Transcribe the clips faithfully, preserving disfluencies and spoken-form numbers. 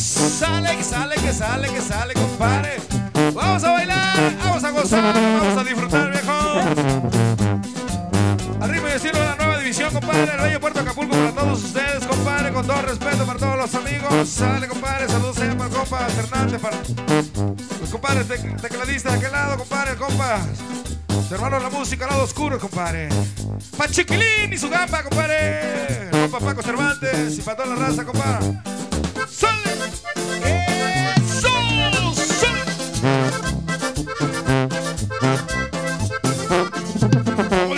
Sale, que sale, que sale, que sale, compadre. Vamos a bailar, vamos a gozar, vamos a disfrutar, viejo. Al ritmo y estilo de La Nueva Divizzion, compadre. El bello Puerto Acapulco para todos ustedes, compadre. Con todo respeto para todos los amigos. Sale, compadre. Saludos allá para el compa Fernández, para los compadres te tecladistas de aquel lado, compadre. El compa, su hermano la música, lado oscuro, compadre. Pa' Chiquilín y su gamba, compadre. El compa Paco Cervantes y para toda la raza, compadre. ¡Sale! ¡Eso! ¡Sale!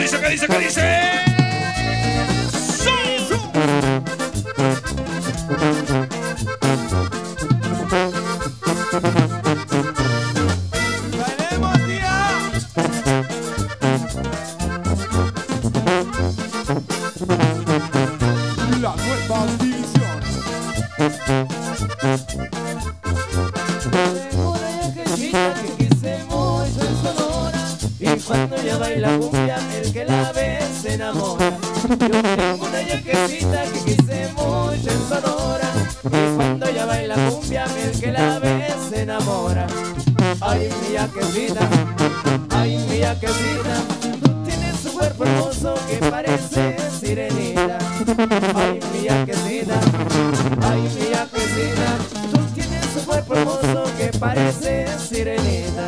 ¿Qué dice? ¿Qué dice? ¿Qué dice? ¡Eso! ¡Bailemos, tía! La Nueva Divizzion. Cuando ella baila cumbia, el que la ve se enamora. Yo tengo una yaquecita que quise mucho en Sonora, y cuando ella baila cumbia, el que la ve se enamora. Ay, mi yaquecita, ay, mi yaquecita, tú tienes un cuerpo hermoso que parece sirenita. Ay, mi yaquecita, ay, mi yaquecita, tú tienes un cuerpo hermoso que parece sirenita.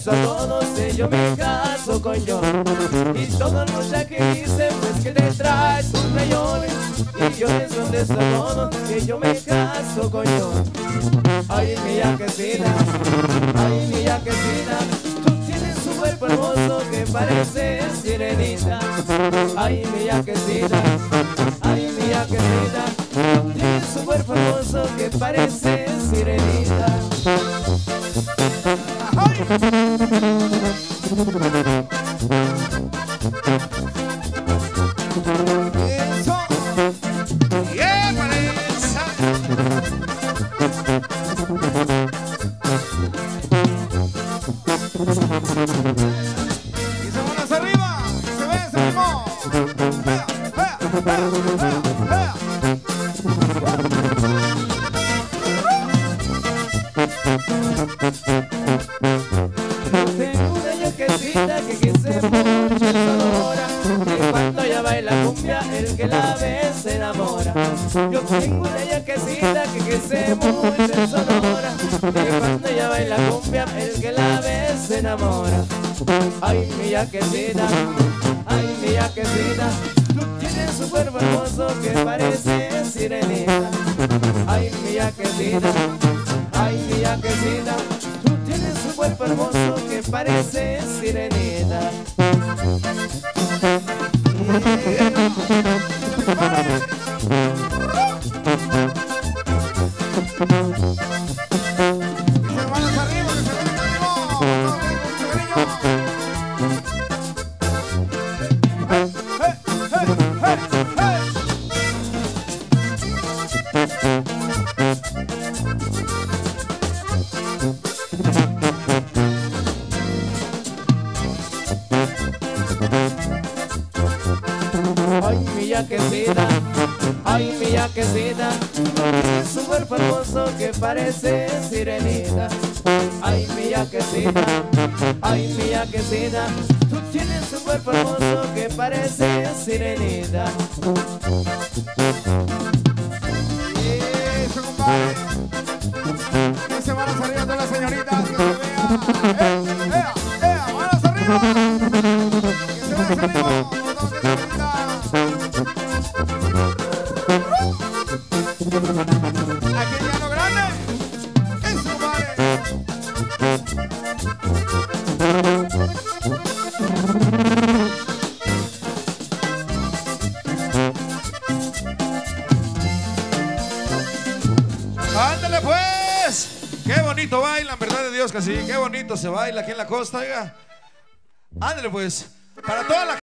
A todos ellos me caso con yo, y todos los ya que dicen pues que te traes un rayón, y yo les contesto a todos que yo me caso con yo. Ay, mi yaquecita, ay, mi yaquecita, tú tienes un cuerpo hermoso que parece sirenita. Ay, mi yaquecita, ay, mi yaquecita, tú tienes un cuerpo hermoso que parece sirenita. Eso. Yeah, pareza. Y se van hacia arriba. Se ve, se animó. Vea, vea, vea, vea, vea. Que quise mucho en Sonora, y cuando ella baila cumbia, el que la ve se enamora. Yo tengo una yaquecita que quise mucho en Sonora, y cuando ella baila cumbia, el que la ve se enamora. Ay, mi yaquecita, ay, mi yaquecita, tú tienes un cuerpo hermoso que parece sirenita. Ay, mi yaquecita, ay, mi yaquecita, tú tienes un cuerpo hermoso que parece sirenita. Yaquecita, ay, mi yaquecita, tienes un cuerpo hermoso que parece sirenita. Ay, mi yaquecita, ay, mi yaquecita, tú tienes un cuerpo hermoso que parece sirenita. Eso, compadre. Que se van a salir todas las señoritas, que se vean. ¡Ea, ea, ea! ¡Manos arriba! ¡Que se vean arriba! Ándale pues. Qué bonito bailan, verdad de Dios que sí. Qué bonito se baila aquí en la costa, oiga. Ándale pues. Para toda la